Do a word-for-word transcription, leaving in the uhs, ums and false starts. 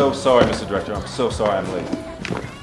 so sorry, Mister Director. I'm so sorry I'm late.